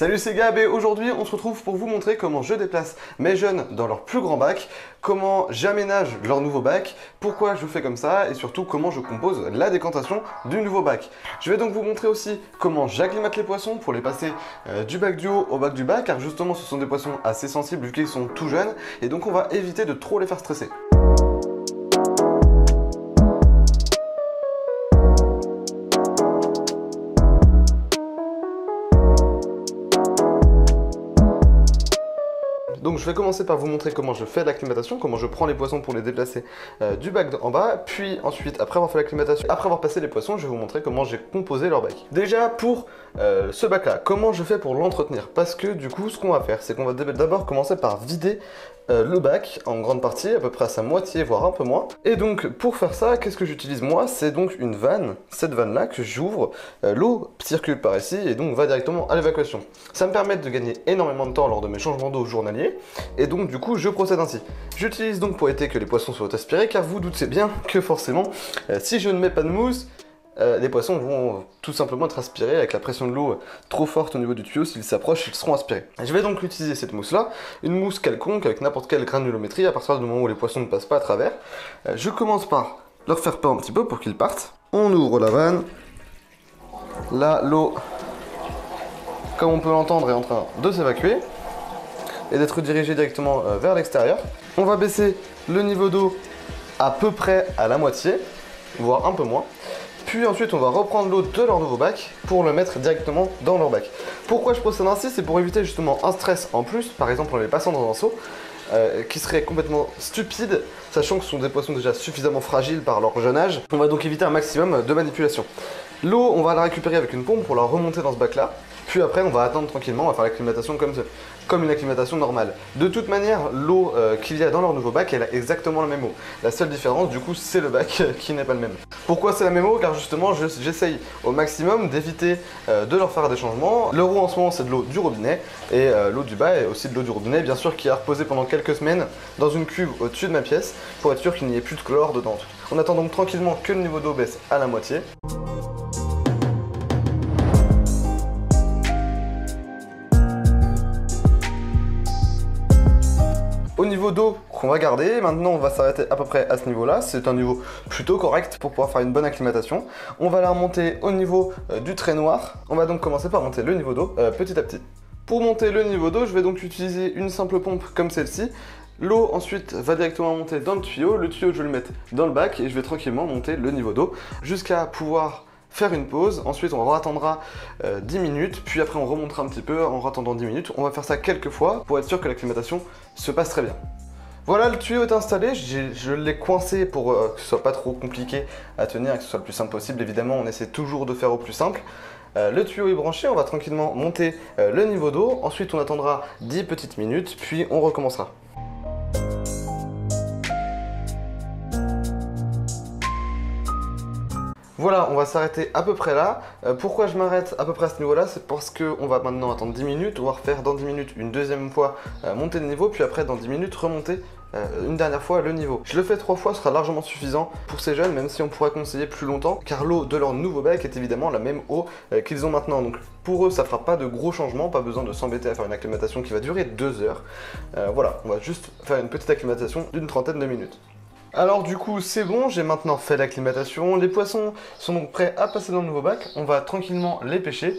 Salut, c'est Gab et aujourd'hui on se retrouve pour vous montrer comment je déplace mes jeunes dans leur plus grand bac, comment j'aménage leur nouveau bac, pourquoi je fais comme ça et surtout comment je compose la décantation du nouveau bac. Je vais donc vous montrer aussi comment j'acclimate les poissons pour les passer du bac du haut au bac du bas, car justement ce sont des poissons assez sensibles vu qu'ils sont tout jeunes et donc on va éviter de trop les faire stresser. Donc je vais commencer par vous montrer comment je fais l'acclimatation, comment je prends les poissons pour les déplacer du bac en bas, puis ensuite après avoir fait l'acclimatation, après avoir passé les poissons, je vais vous montrer comment j'ai composé leur bac. Déjà pour ce bac là, comment je fais pour l'entretenir? Parce que du coup ce qu'on va faire, c'est qu'on va d'abord commencer par vider le bac en grande partie, à peu près à sa moitié voire un peu moins. Et donc pour faire ça, qu'est-ce que j'utilise moi? C'est donc une vanne, cette vanne là que j'ouvre, l'eau circule par ici et donc va directement à l'évacuation. Ça me permet de gagner énormément de temps lors de mes changements d'eau journaliers. Et donc du coup je procède ainsi. J'utilise donc pour éviter que les poissons soient aspirés, car vous doutez bien que forcément si je ne mets pas de mousse, les poissons vont tout simplement être aspirés avec la pression de l'eau trop forte au niveau du tuyau. S'ils s'approchent, ils seront aspirés. Je vais donc utiliser cette mousse là, une mousse quelconque avec n'importe quelle granulométrie à partir du moment où les poissons ne passent pas à travers. Je commence par leur faire peur un petit peu pour qu'ils partent. On ouvre la vanne. Là l'eau, comme on peut l'entendre, est en train de s'évacuer et d'être dirigé directement vers l'extérieur. On va baisser le niveau d'eau à peu près à la moitié, voire un peu moins. Puis ensuite on va reprendre l'eau de leur nouveau bac pour le mettre directement dans leur bac. Pourquoi je procède ainsi? C'est pour éviter justement un stress en plus, par exemple en les passant dans un seau, qui serait complètement stupide, sachant que ce sont des poissons déjà suffisamment fragiles par leur jeune âge. On va donc éviter un maximum de manipulation. L'eau, on va la récupérer avec une pompe pour la remonter dans ce bac là. Puis après on va attendre tranquillement, on va faire l'acclimatation comme une acclimatation normale. De toute manière, l'eau qu'il y a dans leur nouveau bac, elle a exactement la même eau. La seule différence du coup, c'est le bac qui n'est pas le même. Pourquoi c'est la même eau? Car justement j'essaye au maximum d'éviter de leur faire des changements. Leur eau en ce moment, c'est de l'eau du robinet, et l'eau du bas est aussi de l'eau du robinet, bien sûr, qui a reposé pendant quelques semaines dans une cuve au-dessus de ma pièce pour être sûr qu'il n'y ait plus de chlore dedans. On attend donc tranquillement que le niveau d'eau baisse à la moitié. Au niveau d'eau qu'on va garder, maintenant on va s'arrêter à peu près à ce niveau là, c'est un niveau plutôt correct pour pouvoir faire une bonne acclimatation. On va la remonter au niveau du trait noir, on va donc commencer par monter le niveau d'eau petit à petit. Pour monter le niveau d'eau, je vais donc utiliser une simple pompe comme celle-ci. L'eau ensuite va directement monter dans le tuyau je vais le mettre dans le bac et je vais tranquillement monter le niveau d'eau jusqu'à pouvoir faire une pause. Ensuite on attendra 10 minutes, puis après on remontera un petit peu en attendant 10 minutes. On va faire ça quelques fois pour être sûr que l'acclimatation se passe très bien. Voilà, le tuyau est installé, je l'ai coincé pour que ce soit pas trop compliqué à tenir et que ce soit le plus simple possible. Évidemment on essaie toujours de faire au plus simple. Le tuyau est branché, on va tranquillement monter le niveau d'eau. Ensuite on attendra 10 petites minutes, puis on recommencera. Voilà, on va s'arrêter à peu près là. Pourquoi je m'arrête à peu près à ce niveau là? C'est parce qu'on va maintenant attendre 10 minutes, on va refaire dans 10 minutes une deuxième fois monter le niveau, puis après dans 10 minutes remonter une dernière fois le niveau. Je le fais 3 fois, ce sera largement suffisant pour ces jeunes, même si on pourra conseiller plus longtemps, car l'eau de leur nouveau bac est évidemment la même eau qu'ils ont maintenant. Donc pour eux ça fera pas de gros changements, pas besoin de s'embêter à faire une acclimatation qui va durer 2 heures. Voilà, on va juste faire une petite acclimatation d'une trentaine de minutes. Alors du coup c'est bon, j'ai maintenant fait l'acclimatation, les poissons sont donc prêts à passer dans le nouveau bac, on va tranquillement les pêcher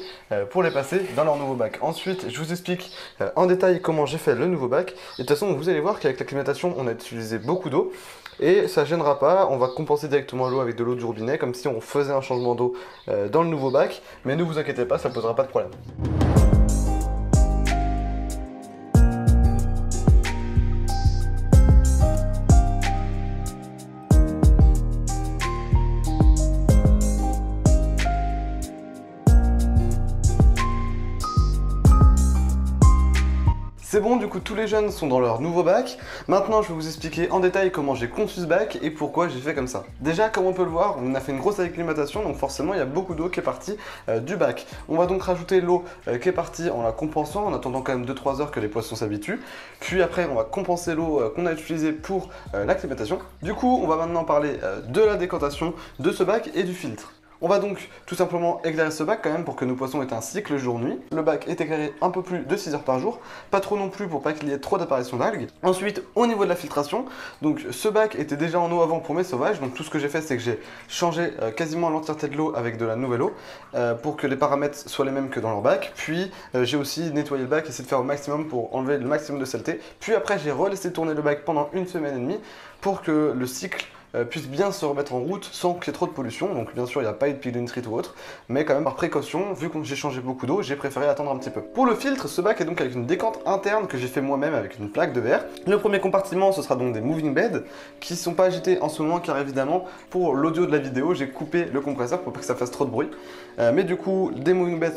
pour les passer dans leur nouveau bac. Ensuite je vous explique en détail comment j'ai fait le nouveau bac, et de toute façon vous allez voir qu'avec l'acclimatation on a utilisé beaucoup d'eau, et ça gênera pas, on va compenser directement l'eau avec de l'eau du robinet, comme si on faisait un changement d'eau dans le nouveau bac, mais ne vous inquiétez pas, ça ne posera pas de problème. C'est bon, du coup tous les jeunes sont dans leur nouveau bac. Maintenant je vais vous expliquer en détail comment j'ai conçu ce bac et pourquoi j'ai fait comme ça. Déjà, comme on peut le voir, on a fait une grosse acclimatation, donc forcément il y a beaucoup d'eau qui est partie du bac. On va donc rajouter l'eau qui est partie en la compensant, en attendant quand même 2-3 heures que les poissons s'habituent. Puis après on va compenser l'eau qu'on a utilisée pour l'acclimatation. Du coup on va maintenant parler de la décantation de ce bac et du filtre. On va donc tout simplement éclairer ce bac quand même pour que nos poissons aient un cycle jour-nuit. Le bac est éclairé un peu plus de 6 heures par jour, pas trop non plus pour pas qu'il y ait trop d'apparition d'algues. Ensuite, au niveau de la filtration, donc ce bac était déjà en eau avant pour mes sauvages, donc tout ce que j'ai fait c'est que j'ai changé quasiment l'entièreté de l'eau avec de la nouvelle eau pour que les paramètres soient les mêmes que dans leur bac. Puis j'ai aussi nettoyé le bac, essayé de faire au maximum pour enlever le maximum de saleté. Puis après j'ai relaissé tourner le bac pendant une semaine et demie pour que le cycle puisse bien se remettre en route sans qu'il y ait trop de pollution. Donc bien sûr il n'y a pas eu de piléonitrite ou autre, mais quand même par précaution, vu que j'ai changé beaucoup d'eau, j'ai préféré attendre un petit peu. Pour le filtre, ce bac est donc avec une décante interne que j'ai fait moi-même avec une plaque de verre. Le premier compartiment, ce sera donc des moving beds qui ne sont pas agités en ce moment car évidemment pour l'audio de la vidéo j'ai coupé le compresseur pour pas que ça fasse trop de bruit, mais du coup des moving beds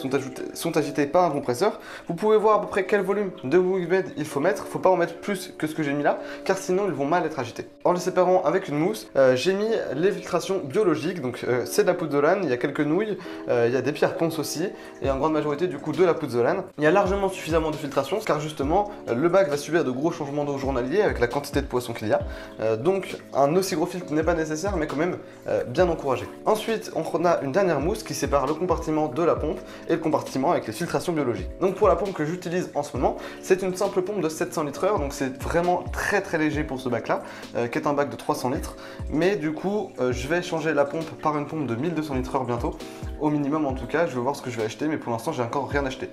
sont agités par un compresseur. Vous pouvez voir à peu près quel volume de moving bed il faut mettre, faut pas en mettre plus que ce que j'ai mis là car sinon ils vont mal être agités. En les séparant avec une mousse, j'ai mis les filtrations biologiques, donc c'est de la poudre de lane, il y a quelques nouilles, il y a des pierres ponces aussi, et en grande majorité du coup de la poudre de lane. Il y a largement suffisamment de filtration, car justement le bac va subir de gros changements d'eau journaliers avec la quantité de poissons qu'il y a, donc un aussi gros filtre n'est pas nécessaire, mais quand même bien encouragé. Ensuite on a une dernière mousse qui sépare le compartiment de la pompe et le compartiment avec les filtrations biologiques. Donc pour la pompe que j'utilise en ce moment, c'est une simple pompe de 700 litres heure, donc c'est vraiment très très léger pour ce bac là, qui est un bac de 300 litres. Mais du coup, je vais changer la pompe par une pompe de 1200 litres heure bientôt, au minimum en tout cas. Je vais voir ce que je vais acheter, mais pour l'instant j'ai encore rien acheté.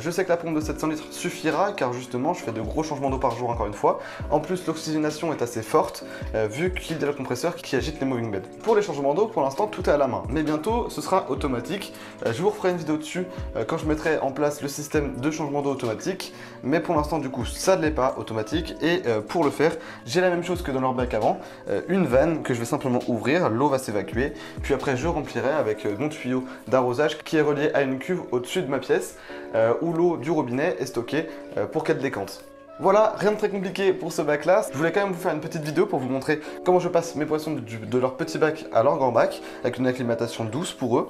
Je sais que la pompe de 700 litres suffira, car justement je fais de gros changements d'eau par jour encore une fois. En plus l'oxygénation est assez forte, vu qu'il y a le compresseur qui agite les moving beds. Pour les changements d'eau, pour l'instant tout est à la main, mais bientôt ce sera automatique. Je vous referai une vidéo dessus quand je mettrai en place le système de changement d'eau automatique, mais pour l'instant du coup ça ne l'est pas automatique. Et pour le faire, j'ai la même chose que dans leur bac avant, une vanne que je vais simplement ouvrir, l'eau va s'évacuer, puis après je remplirai avec mon tuyau d'arrosage qui est relié à une cuve au-dessus de ma pièce où l'eau du robinet est stockée pour qu'elle décante. Voilà, rien de très compliqué pour ce bac là. Je voulais quand même vous faire une petite vidéo pour vous montrer comment je passe mes poissons de leur petit bac à leur grand bac, avec une acclimatation douce pour eux.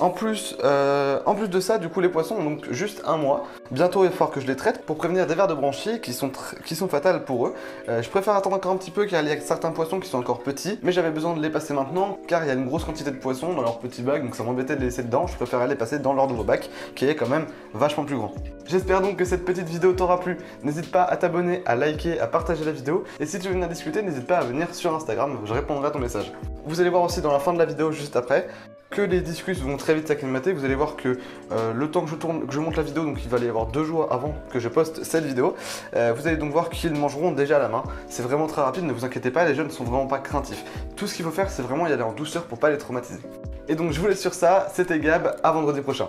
En plus de ça, du coup les poissons ont donc juste un mois. Bientôt il va falloir que je les traite pour prévenir des vers de branchies qui sont fatales pour eux. Je préfère attendre encore un petit peu car il y a certains poissons qui sont encore petits, mais j'avais besoin de les passer maintenant car il y a une grosse quantité de poissons dans leur petit bac, donc ça m'embêtait de les laisser dedans. Je préférais les passer dans leur nouveau bac qui est quand même vachement plus grand. J'espère donc que cette petite vidéo t'aura plu. N'hésite pas à t'abonner, à liker, à partager la vidéo, et si tu veux venir discuter, n'hésite pas à venir sur Instagram, je répondrai à ton message. Vous allez voir aussi dans la fin de la vidéo juste après que les discus vont très vite s'acclimater. Vous allez voir que le temps que je monte la vidéo, donc il va y avoir 2 jours avant que je poste cette vidéo, vous allez donc voir qu'ils mangeront déjà à la main. C'est vraiment très rapide, ne vous inquiétez pas, les jeunes ne sont vraiment pas craintifs. Tout ce qu'il faut faire c'est vraiment y aller en douceur pour pas les traumatiser. Et donc je vous laisse sur ça, c'était Gab, à vendredi prochain.